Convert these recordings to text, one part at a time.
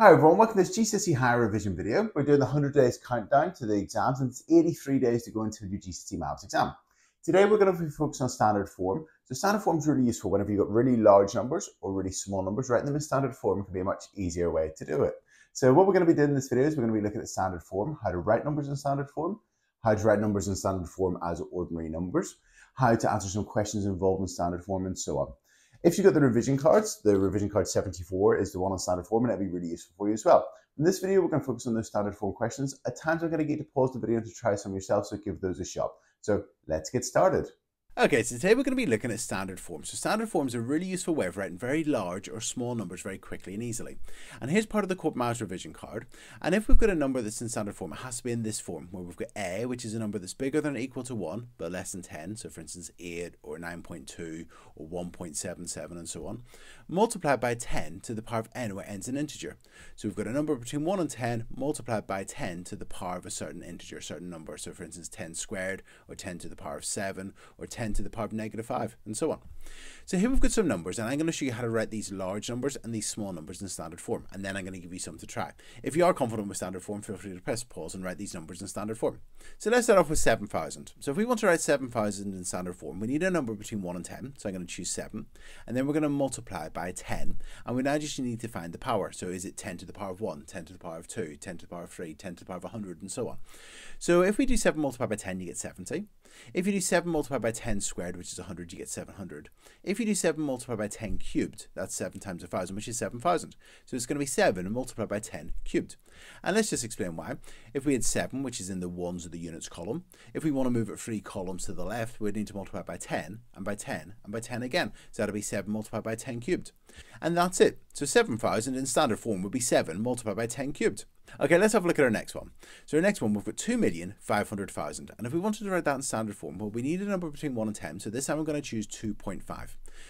Hi everyone, welcome to this GCSE Higher Revision video. We're doing the 100 days countdown to the exams, and it's 83 days to go until your GCSE Maths exam. Today we're going to be focusing on standard form. So standard form is really useful whenever you've got really large numbers or really small numbers. Writing them in standard form can be a much easier way to do it. So what we're going to be doing in this video is we're going to be looking at standard form, how to write numbers in standard form, how to write numbers in standard form as ordinary numbers, how to answer some questions involved in standard form, and so on. If you've got the revision card 74 is the one on standard form, and that'd be really useful for you as well. In this video, we're going to focus on those standard form questions. At times, I'm going to get you to pause the video to try some yourself, so give those a shot. So let's get started. Okay, so today we're going to be looking at standard form. So standard form is a really useful way of writing very large or small numbers very quickly and easily. And here's part of the Corbettmaths revision card. And if we've got a number that's in standard form, it has to be in this form, where we've got a, which is a number that's bigger than or equal to 1, but less than 10. So for instance, 8 or 9.2 or 1.77 and so on, multiplied by 10 to the power of n, where n's an integer. So we've got a number between 1 and 10 multiplied by 10 to the power of a certain integer, a certain number. So for instance, 10 squared or 10 to the power of 7 or 10 to the power of -5 and so on. So here we've got some numbers, and I'm going to show you how to write these large numbers and these small numbers in standard form, and then I'm going to give you some to try. If you are confident with standard form, feel free to press pause and write these numbers in standard form. So let's start off with 7,000. So if we want to write 7,000 in standard form, we need a number between 1 and 10, so I'm going to choose 7, and then we're going to multiply by 10, and we now just need to find the power. So is it 10 to the power of 1, 10 to the power of 2, 10 to the power of 3, 10 to the power of 100 and so on. So if we do 7 multiplied by 10, you get 70. If you do 7 multiplied by 10 squared, which is 100, you get 700. If you do 7 multiplied by 10 cubed, that's 7 times 1,000, which is 7,000. So it's going to be 7 multiplied by 10 cubed. And let's just explain why. If we had 7, which is in the ones of the units column, if we want to move it 3 columns to the left, we'd need to multiply by 10 and by 10 and by 10 again. So that'll be 7 multiplied by 10 cubed. And that's it. So 7,000 in standard form would be 7 multiplied by 10 cubed. Okay, let's have a look at our next one. So our next one, we've got 2,500,000. And if we wanted to write that in standard form, well, we need a number between 1 and 10. So this time I'm going to choose 2.5.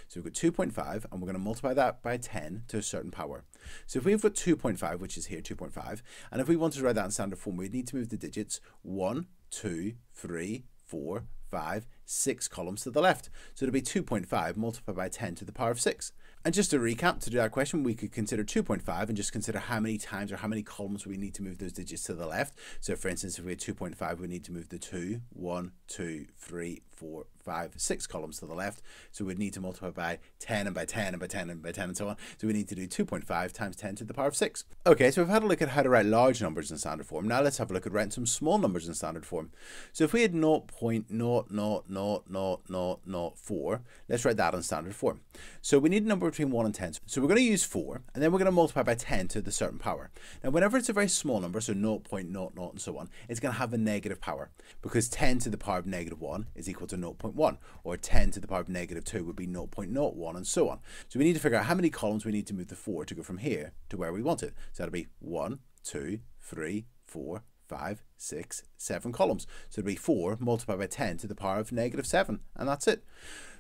So we've got 2.5, and we're going to multiply that by 10 to a certain power. So if we've got 2.5, which is here 2.5, and if we wanted to write that in standard form, we'd need to move the digits 1, 2, 3, 4, 5, 6 columns to the left. So it'll be 2.5 multiplied by 10 to the power of 6. And just to recap, to do that question, we could consider 2.5 and just consider how many times or how many columns we need to move those digits to the left. So for instance, if we had 2.5, we need to move the 2, 1, 2, 3, 4, 5, 6 columns to the left. So we'd need to multiply by 10 and by 10 and by 10 and by 10 and so on. So we need to do 2.5 times 10 to the power of 6. Okay, so we've had a look at how to write large numbers in standard form. Now let's have a look at writing some small numbers in standard form. So if we had 0.00004, let's write that in standard form. So we need a number between 1 and 10. So we're going to use 4, and then we're going to multiply by 10 to the certain power. Now, whenever it's a very small number, so 0.00 and so on, it's going to have a negative power, because 10 to the power of -1 is equal to 0.1, or 10 to the power of -2 would be 0.01 and so on. So we need to figure out how many columns we need to move the 4 to go from here to where we want it. So that'll be 1, 2, 3, 4, 5, 6, 7 columns. So it'll be 4 multiplied by 10 to the power of -7, and that's it.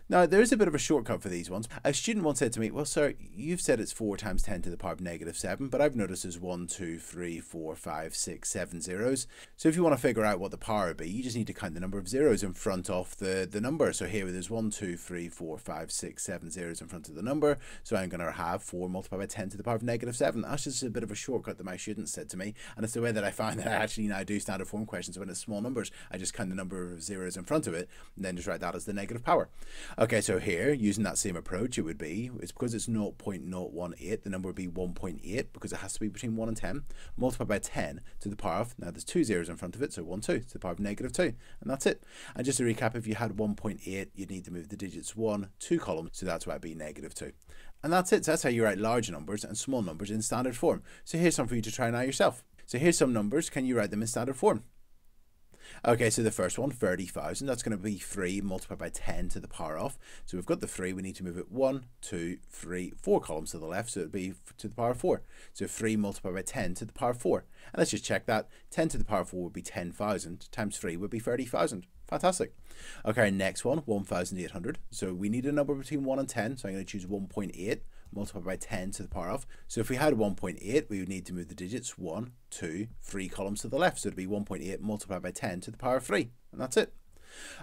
Now, there is a bit of a shortcut for these ones. A student once said to me, well, sir, you've said it's 4 times 10 to the power of -7, but I've noticed there's 1, 2, 3, 4, 5, 6, 7 zeros. So if you want to figure out what the power would be, you just need to count the number of zeros in front of the number. So here there's 1, 2, 3, 4, 5, 6, 7 zeros in front of the number. So I'm going to have 4 multiplied by 10 to the power of -7. That's just a bit of a shortcut that my student said to me. And it's the way that I find that I actually now do standard form questions when it's small numbers. I just count the number of zeros in front of it and then just write that as the negative power. Okay, so here, using that same approach, it would be, it's because it's 0.018, the number would be 1.8, because it has to be between 1 and 10, multiplied by 10 to the power of, now there's 2 zeros in front of it, so 1, 2, to the power of -2, and that's it. And just to recap, if you had 1.8, you'd need to move the digits 1, 2 columns, so that's why it'd be -2. And that's it, so that's how you write large numbers and small numbers in standard form. So here's some for you to try now yourself. So here's some numbers, can you write them in standard form? Okay, so the first one, 30,000, that's going to be 3 multiplied by 10 to the power of. So we've got the 3, we need to move it 1, 2, 3, 4 columns to the left, so it'd be to the power of 4. So 3 multiplied by 10 to the power of 4. And let's just check that. 10 to the power of 4 would be 10,000 times 3 would be 30,000. Fantastic. Okay, next one, 1,800. So we need a number between 1 and 10, so I'm going to choose 1.8 multiplied by 10 to the power of. So if we had 1.8, we would need to move the digits 1, 2, 3 columns to the left. So it'd be 1.8 multiplied by 10 to the power of 3, and that's it.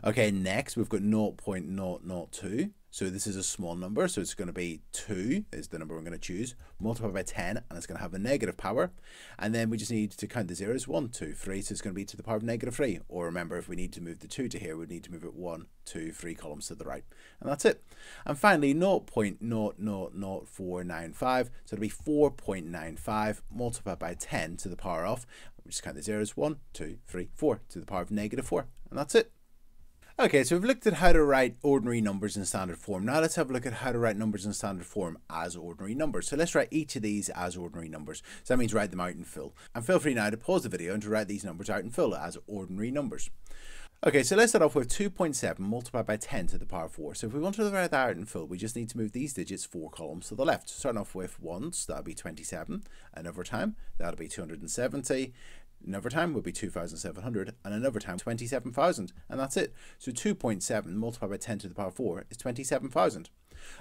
Okay, next we've got 0.002. So this is a small number, so it's going to be 2 is the number we're going to choose, multiplied by 10, and it's going to have a negative power. And then we just need to count the zeros, 1, 2, 3, so it's going to be to the power of negative 3. Or remember, if we need to move the 2 to here, we'd need to move it 1, 2, 3 columns to the right. And that's it. And finally, 0.000495, so it'll be 4.95 multiplied by 10 to the power of, we just count the zeros, 1, 2, 3, 4, to the power of negative 4. And that's it. Okay, so we've looked at how to write ordinary numbers in standard form. Now let's have a look at how to write numbers in standard form as ordinary numbers. So let's write each of these as ordinary numbers. So that means write them out in full. And feel free now to pause the video and to write these numbers out in full as ordinary numbers. Okay, so let's start off with 2.7 multiplied by 10 to the power of 4. So if we want to write that out in full, we just need to move these digits 4 columns to the left. Starting off with 1, so that'll be 27, and over time, that'll be 270. Another time would be 2,700, and another time 27,000, and that's it. So 2.7 multiplied by 10 to the power of 4 is 27,000.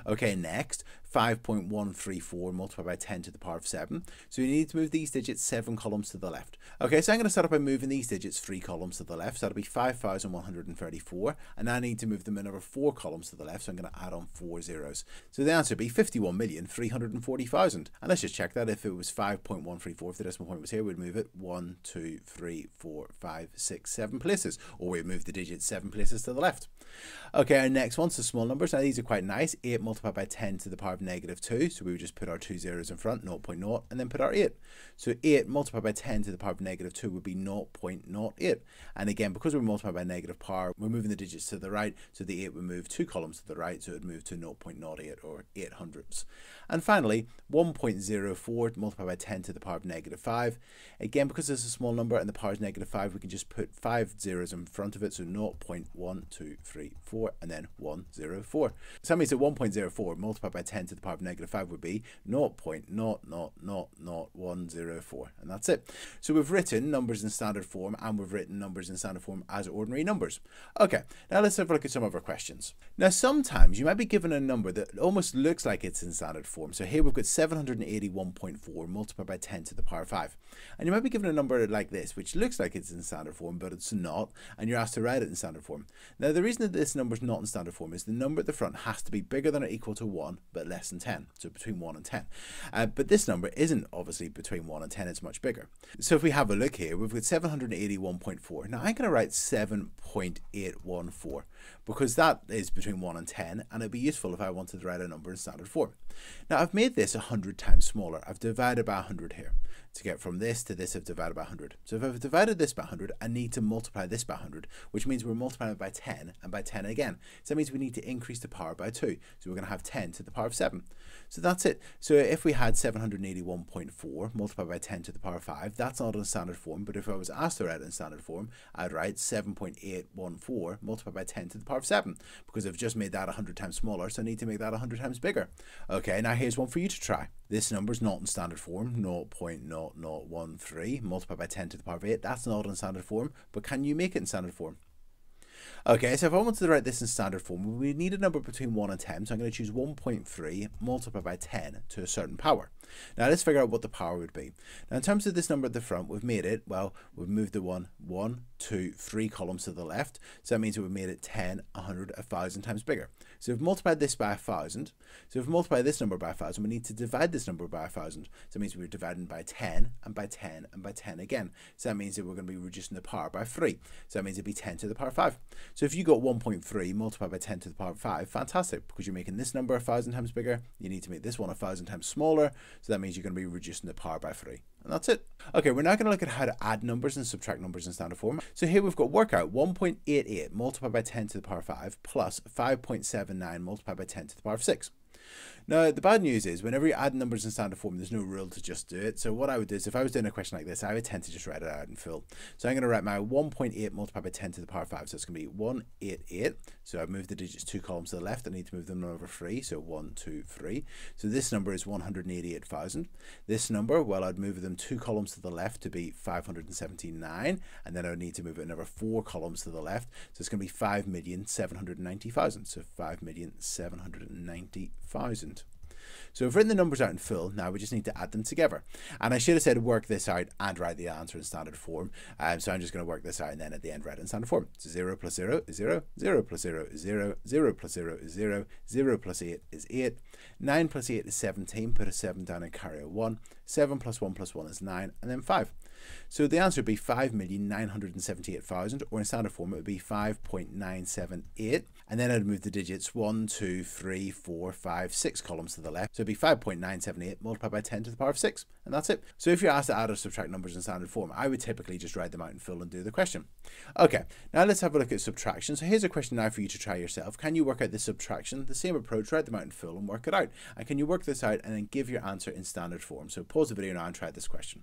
Okay, next, 5.134 multiplied by 10 to the power of 7. So you need to move these digits 7 columns to the left. Okay, so I'm going to start off by moving these digits 3 columns to the left. So that'll be 5,134. And I need to move them another 4 columns to the left. So I'm going to add on 4 zeros. So the answer would be 51,340,000. And let's just check that. If it was 5.134, if the decimal point was here, we'd move it 1, 2, 3, 4, 5, 6, 7 places. Or we'd move the digits 7 places to the left. Okay, our next one's the small numbers. Now these are quite nice. 8 multiplied by 10 to the power of negative 2, so we would just put our 2 zeros in front, 0.0, and then put our 8. So 8 multiplied by 10 to the power of negative 2 would be 0.08. And again, because we're multiplying by negative power, we're moving the digits to the right, so the 8 would move 2 columns to the right, so it would move to 0.08 or 8 hundredths. And finally, 1.04 multiplied by 10 to the power of negative 5. Again, because this is a small number and the power is negative 5, we can just put 5 zeros in front of it, so 0.1234 and then 104. So that means that 1.04 multiplied by 10 to the power of negative 5 would be 0.000104, and that's it. So we've written numbers in standard form, and we've written numbers in standard form as ordinary numbers. Okay, now let's have a look at some of our questions. Now sometimes you might be given a number that almost looks like it's in standard form. So here we've got 781.4 multiplied by 10 to the power of 5. And you might be given a number like this, which looks like it's in standard form, but it's not, and you're asked to write it in standard form. Now the reason that this number is not in standard form is the number at the front has to be bigger than or equal to 1 but less than 10, so between 1 and 10. But this number isn't obviously between 1 and 10, it's much bigger. So if we have a look here, we've got 781.4. Now I'm going to write 7.814 because that is between 1 and 10, and it'd be useful if I wanted to write a number in standard form. Now I've made this 100 times smaller. I've divided by 100 here. To get from this to this, I've divided by 100. So if I've divided this by 100, I need to multiply this by 100, which means we're multiplying it by 10 and by 10 again. So that means we need to increase the power by 2. So we're going to have 10 to the power of 7. So that's it. So if we had 781.4 multiplied by 10 to the power of 5, that's not in standard form. But if I was asked to write it in standard form, I'd write 7.814 multiplied by 10 to the power of 7, because I've just made that 100 times smaller, so I need to make that 100 times bigger. Okay, now here's one for you to try. This number is not in standard form, 0.0013 multiplied by 10 to the power of 8. That's not in standard form, but can you make it in standard form? Okay, so if I wanted to write this in standard form, we need a number between 1 and 10, so I'm going to choose 1.3 multiplied by 10 to a certain power. Now let's figure out what the power would be. Now in terms of this number at the front, we've made it, well, we've moved the 1, 2, 3 columns to the left, so that means we've made it 10, 100, 1,000 times bigger. So we've multiplied this by 1,000, so if we multiply this number by 1,000, we need to divide this number by 1,000, so that means we're dividing by 10, and by 10, and by 10 again, so that means that we're going to be reducing the power by 3, so that means it'd be 10 to the power of 5. So if you got 1.3 multiplied by 10 to the power of 5, fantastic, because you're making this number 1,000 times bigger, you need to make this one 1,000 times smaller, so that means you're going to be reducing the power by 3. And that's it. Okay, we're now going to look at how to add numbers and subtract numbers in standard form. So here we've got work out 1.88 multiplied by 10 to the power of 5 plus 5.79 multiplied by 10 to the power of 6. Now, the bad news is whenever you add numbers in standard form, there's no rule to just do it. So what I would do is if I was doing a question like this, I would tend to just write it out in full. So I'm going to write my 1.8 multiplied by 10 to the power of 5. So it's going to be 188. So I've moved the digits 2 columns to the left. I need to move them over 3. So 1, 2, 3. So this number is 188,000. This number, well, I'd move them 2 columns to the left to be 579. And then I would need to move it another 4 columns to the left. So it's going to be 5,790,000. So 5,790,000. So we've written the numbers out in full, now we just need to add them together. And I should have said work this out and write the answer in standard form. So I'm just going to work this out and then at the end write it in standard form. So 0 plus 0 is 0, 0 plus 0 is 0, 0 plus 0 is 0, 0 plus 8 is 8, 9 plus 8 is 17, put a 7 down and carry a 1, 7 plus 1 is 9, and then 5. So the answer would be 5,978,000, or in standard form it would be 5.978, and then I'd move the digits 1, 2, 3, 4, 5, 6 columns to the left, so it'd be 5.978 multiplied by 10 to the power of 6, and that's it. So if you're asked to add or subtract numbers in standard form, I would typically just write them out in full and do the question. Okay, now let's have a look at subtraction. So here's a question now for you to try yourself. Can you work out this subtraction? The same approach, write them out in full and work it out. And can you work this out and then give your answer in standard form? So pause the video now and try this question.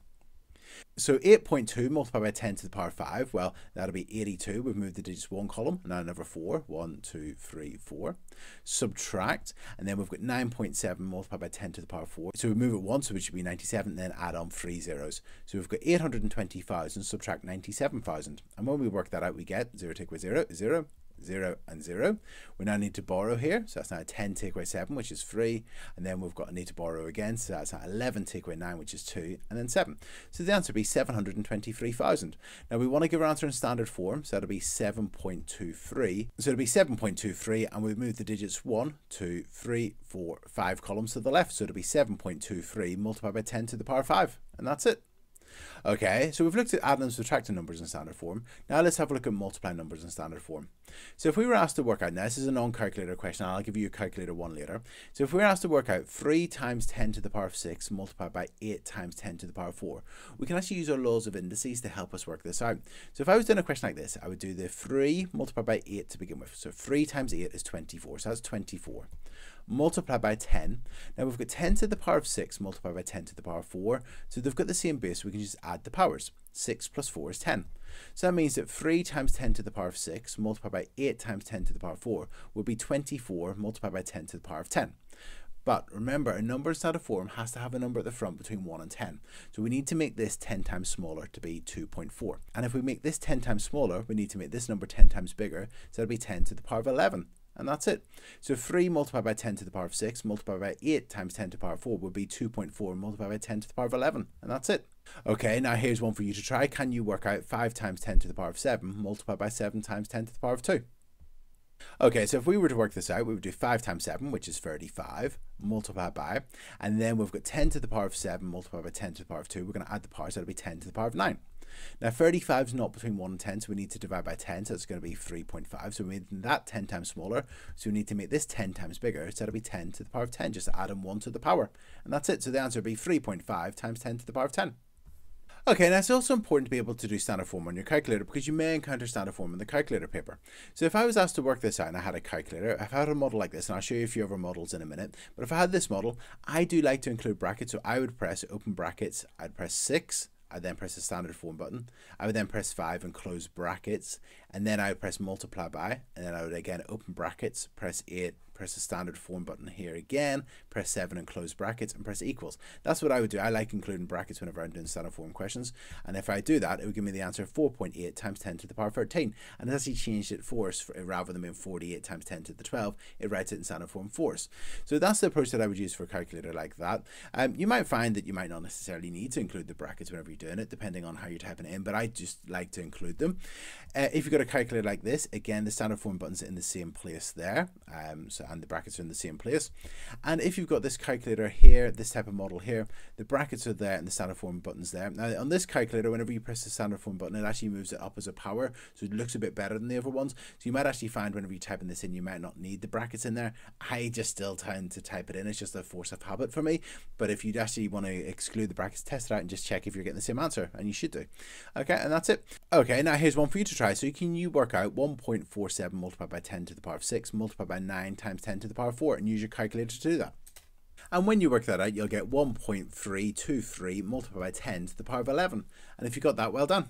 So 8.2 multiplied by 10 to the power of 5, well, that'll be 82. We've moved the digits one column, and now another 4. 1, 2, 3, 4. Subtract, and then we've got 9.7 multiplied by 10 to the power of 4. So we move it once, so it should be 97, and then add on 3 zeros. So we've got 820,000, subtract 97,000. And when we work that out, we get 0 take away 0 is 0. 0 and 0. We now need to borrow here, so that's now 10 take away 7, which is 3, and then we've got a need to borrow again, so that's now 11 take away 9, which is 2, and then 7. So the answer would be 723,000. Now we want to give our answer in standard form, so that'll be 7.23. So it'll be 7.23, and we've moved the digits 1, 2, 3, 4, 5 columns to the left, so it'll be 7.23 multiplied by 10 to the power of 5, and that's it. Okay, so we've looked at adding and subtracting numbers in standard form. Now let's have a look at multiplying numbers in standard form. So if we were asked to work out, now this is a non-calculator question, and I'll give you a calculator one later. So if we were asked to work out 3 times 10 to the power of 6 multiplied by 8 times 10 to the power of 4, we can actually use our laws of indices to help us work this out. So if I was doing a question like this, I would do the 3 multiplied by 8 to begin with. So 3 times 8 is 24, so that's 24. Multiplied by 10. Now we've got 10 to the power of 6 multiplied by 10 to the power of 4. So they've got the same base, we can just add the powers. 6 plus 4 is 10. So that means that 3 times 10 to the power of 6 multiplied by 8 times 10 to the power of 4 would be 24 multiplied by 10 to the power of 10. But remember, a number in standard form has to have a number at the front between 1 and 10. So we need to make this 10 times smaller to be 2.4. And if we make this 10 times smaller, we need to make this number 10 times bigger. So that'll be 10 to the power of 11. And that's it. So 3 multiplied by 10 to the power of 6 multiplied by 8 times 10 to the power of 4 would be 2.4 multiplied by 10 to the power of 11. And that's it. Okay, now here's one for you to try. Can you work out 5 times 10 to the power of 7 multiplied by 7 times 10 to the power of 2? Okay, so if we were to work this out, we would do 5 times 7, which is 35, multiplied by, and then we've got 10 to the power of 7 multiplied by 10 to the power of 2. We're going to add the powers, so that'll be 10 to the power of 9. Now 35 is not between 1 and 10, so we need to divide by 10, so it's going to be 3.5. So we made that 10 times smaller, so we need to make this 10 times bigger, so that'll be 10 to the power of 10, just adding 1 to the power. And that's it, so the answer would be 3.5 times 10 to the power of 10. Okay, now it's also important to be able to do standard form on your calculator because you may encounter standard form in the calculator paper. So if I was asked to work this out and I had a calculator, if I had a model like this, and I'll show you a few other models in a minute, but if I had this model, I do like to include brackets, so I would press open brackets, I'd press 6, I'd then press the standard form button, I would then press 5 and close brackets, and then I would press multiply by, and then I would again open brackets, press 8, press the standard form button here again, press 7 and close brackets, and press equals. That's what I would do. I like including brackets whenever I'm doing standard form questions, and if I do that, it would give me the answer 4.8 times 10 to the power of 13, and it actually changed it for us, rather than being 48 times 10 to the 12, it writes it in standard form for us. So that's the approach that I would use for a calculator like that. You might find that you might not necessarily need to include the brackets whenever you're doing it, depending on how you're typing it in, but I just like to include them. If you've got a calculator like this, again, the standard form buttons are in the same place there, so and the brackets are in the same place. And if you've got this calculator here, this type of model here, the brackets are there and the standard form button's there. Now on this calculator, whenever you press the standard form button, it actually moves it up as a power, so it looks a bit better than the other ones. So you might actually find whenever you're typing this in, you might not need the brackets in there. I just still tend to type it in. It's just a force of habit for me. But if you'd actually want to exclude the brackets, test it out and just check if you're getting the same answer, and you should do. Okay, and that's it. Okay, now here's one for you to try. So can you work out 1.47 multiplied by 10 to the power of 6 multiplied by 9 times 10 to the power of 4, and use your calculator to do that. And when you work that out, you'll get 1.323 multiplied by 10 to the power of 11. And if you got that, well done.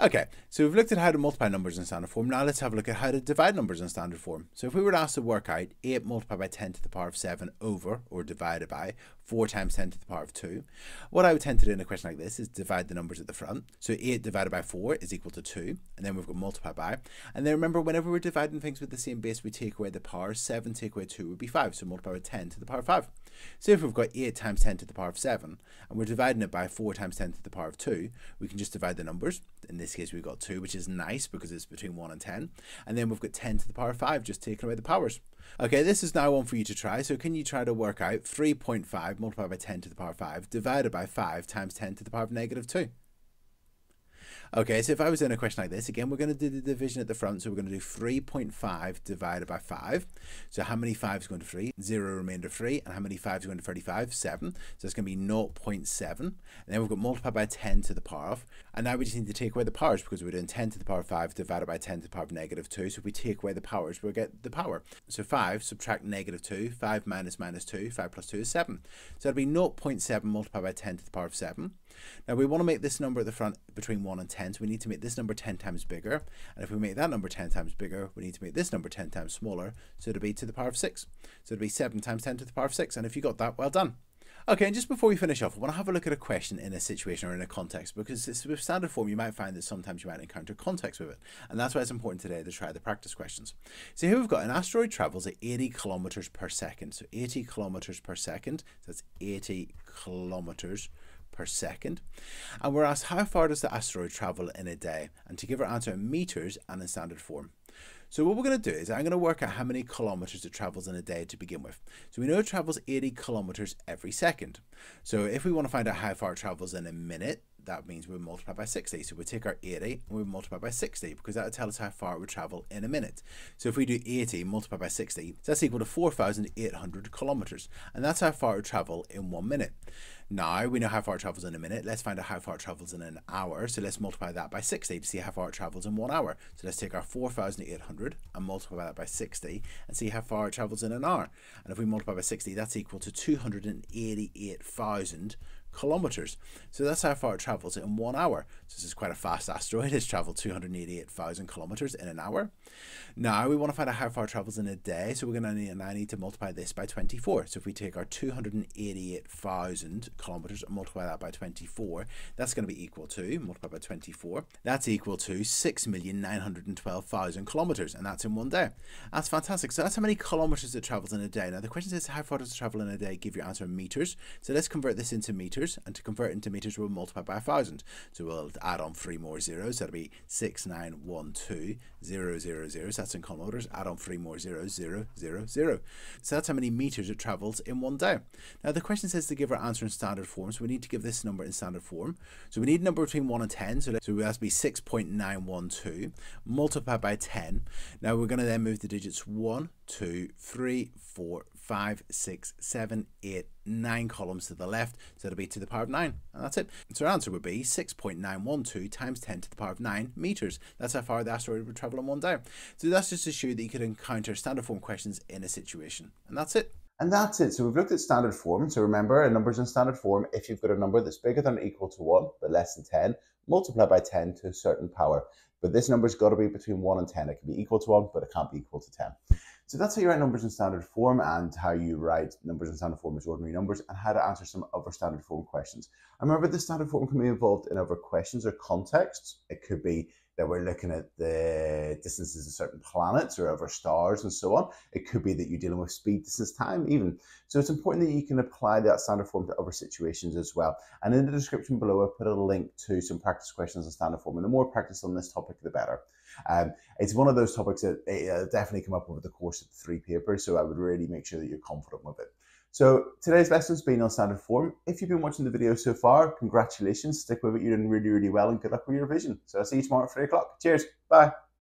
Okay, so we've looked at how to multiply numbers in standard form. Now let's have a look at how to divide numbers in standard form. So if we were asked to work out 8 multiplied by 10 to the power of 7 over, or divided by, 4 times 10 to the power of 2, what I would tend to do in a question like this is divide the numbers at the front. So 8 divided by 4 is equal to 2, and then we've got multiply by. And then remember, whenever we're dividing things with the same base, we take away the power. 7 take away 2 would be 5, so multiply by 10 to the power of 5. So if we've got 8 times 10 to the power of 7, and we're dividing it by 4 times 10 to the power of 2, we can just divide the numbers. In this case, we've got 2, which is nice because it's between 1 and 10. And then we've got 10 to the power of 5, just taking away the powers. Okay, this is now one for you to try. So can you try to work out 3.5 multiplied by 10 to the power of 5 divided by 5 times 10 to the power of negative 2? Okay, so if I was in a question like this, again, we're going to do the division at the front. So we're going to do 3.5 divided by 5. So how many 5's going to 3? 0, remainder 3. And how many 5's going to 35? 7. So it's going to be 0.7. And then we've got multiplied by 10 to the power of. And now we just need to take away the powers because we're doing 10 to the power of 5 divided by 10 to the power of negative 2. So if we take away the powers, we'll get the power. So 5, subtract negative 2. 5 minus minus 2. 5 plus 2 is 7. So that'll be 0.7 multiplied by 10 to the power of 7. Now we want to make this number at the front between 1 and 10, so we need to make this number 10 times bigger, and if we make that number 10 times bigger, we need to make this number 10 times smaller, so it'll be to the power of 6. So it'll be 7 times 10 to the power of 6, and if you got that, well done. Okay, and just before we finish off, I want to have a look at a question in a situation or in a context, because with standard form, you might find that sometimes you might encounter context with it. And that's why it's important today to try the practice questions. So here we've got an asteroid travels at 80 kilometers per second. So 80 kilometers per second, so that's 80 kilometers per second, and we're asked how far does the asteroid travel in a day, and to give our answer in meters and in standard form. So what we're going to do is I'm going to work out how many kilometers it travels in a day to begin with. So we know it travels 80 kilometers every second. So if we want to find out how far it travels in a minute, that means we multiply by 60. So we take our 80 and we multiply by 60 because that will tell us how far it would travel in a minute. So if we do 80 multiplied by 60, so that's equal to 4,800 kilometers. And that's how far it would travel in 1 minute. Now we know how far it travels in a minute. Let's find out how far it travels in an hour. So let's multiply that by 60 to see how far it travels in 1 hour. So let's take our 4,800 and multiply that by 60 and see how far it travels in an hour. And if we multiply by 60, that's equal to 288,000 kilometers. So that's how far it travels in 1 hour. So this is quite a fast asteroid. It's traveled 288,000 kilometers in an hour. Now we want to find out how far it travels in a day. So we're going to need, and I need to multiply this by 24. So if we take our 288,000 kilometers and multiply that by 24, that's going to be equal to, multiply by 24, that's equal to 6,912,000 kilometers. And that's in 1 day. That's fantastic. So that's how many kilometers it travels in a day. Now the question is how far does it travel in a day? Give your answer in meters. So let's convert this into meters. And to convert into meters, we'll multiply by 1,000. So we'll add on 3 more zeros. That'll be 6,912,000. That's in kilometers. Add on 3 more zeros, 0, 0, 0. So that's how many meters it travels in 1 day. Now the question says to give our answer in standard form, so we need to give this number in standard form. So we need a number between 1 and 10. So it has to be 6.912 multiplied by 10. Now we're going to then move the digits 1, 2, 3, 4, 5, 6, 7, 8, 9 columns to the left, so that'll be to the power of 9, and that's it. So our answer would be 6.912 times 10 to the power of 9 meters. That's how far the asteroid would travel in 1 day. So that's just to show that you could encounter standard form questions in a situation, and that's it. And that's it. So we've looked at standard form. So remember, a number's in standard form if you've got a number that's bigger than or equal to 1 but less than 10, multiply by 10 to a certain power. But this number's got to be between 1 and 10. It can be equal to 1, but it can't be equal to 10. So that's how you write numbers in standard form, and how you write numbers in standard form as ordinary numbers, and how to answer some other standard form questions. And remember, the standard form can be involved in other questions or contexts. It could be that we're looking at the distances of certain planets or other stars and so on. It could be that you're dealing with speed, distance, time even. So it's important that you can apply that standard form to other situations as well. And in the description below, I've put a link to some practice questions in standard form, and the more practice on this topic, the better. It's one of those topics that definitely come up over the course of the 3 papers, so I would really make sure that you're confident with it. So today's lesson has been on standard form. If you've been watching the video so far, congratulations, stick with it, you're doing really, really well, and good luck with your revision. So I'll see you tomorrow at 3 o'clock. Cheers, bye.